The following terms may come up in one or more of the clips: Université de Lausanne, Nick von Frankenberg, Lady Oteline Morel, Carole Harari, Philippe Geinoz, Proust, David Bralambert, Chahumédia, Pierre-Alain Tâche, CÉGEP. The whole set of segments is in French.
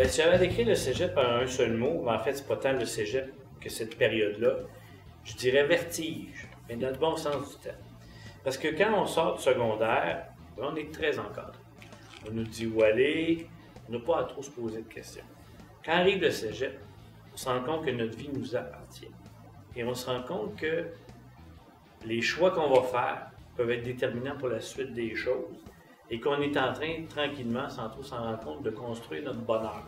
Ben, tu avais décrit le cégep en un seul mot, mais en fait, c'est pas tant le cégep que cette période-là. Je dirais vertige, mais dans le bon sens du terme. Parce que quand on sort du secondaire, on est très encadré. On nous dit où aller, on n'a pas à trop se poser de questions. Quand arrive le cégep, on se rend compte que notre vie nous appartient. Et on se rend compte que les choix qu'on va faire peuvent être déterminants pour la suite des choses et qu'on est en train, tranquillement, sans trop s'en rendre compte, de construire notre bonheur.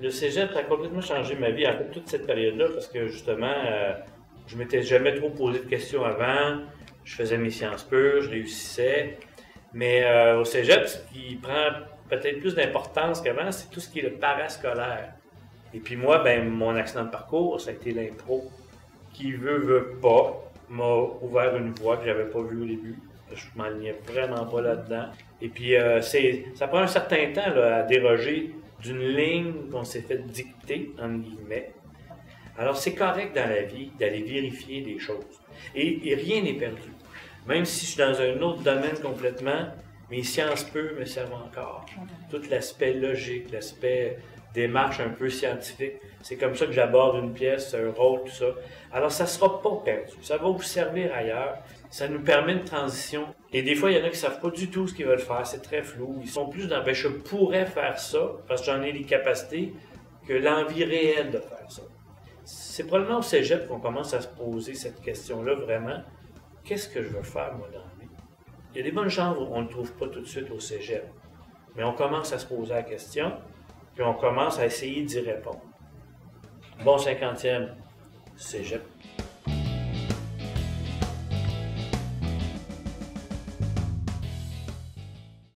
Le cégep a complètement changé ma vie, en fait, toute cette période-là, parce que, justement, je ne m'étais jamais trop posé de questions avant, je faisais mes sciences pures, je réussissais, mais au cégep, ce qui prend peut-être plus d'importance qu'avant, c'est tout ce qui est le parascolaire. Et puis moi, ben, mon accident de parcours, ça a été l'impro. Qui veut, veut pas, m'a ouvert une voie que j'avais pas vue au début. Je ne m'enlignais vraiment pas là-dedans. Et puis, ça prend un certain temps là, à déroger d'une ligne qu'on s'est fait dicter, entre guillemets. Alors, c'est correct dans la vie d'aller vérifier des choses. Et rien n'est perdu. Même si je suis dans un autre domaine complètement, mes sciences peu me servent encore. Tout l'aspect logique, l'aspect démarche un peu scientifique, c'est comme ça que j'aborde une pièce, un rôle, tout ça. Alors, ça ne sera pas perdu. Ça va vous servir ailleurs. Ça nous permet une transition. Et des fois, il y en a qui ne savent pas du tout ce qu'ils veulent faire. C'est très flou. Ils sont plus dans « ben, je pourrais faire ça parce que j'en ai les capacités » que l'envie réelle de faire ça. C'est probablement au cégep qu'on commence à se poser cette question-là vraiment. Qu'est-ce que je veux faire, moi, dans la vie? Il y a des bonnes chances où on ne le trouve pas tout de suite au cégep. Mais on commence à se poser la question, puis on commence à essayer d'y répondre. Bon 50e, cégep.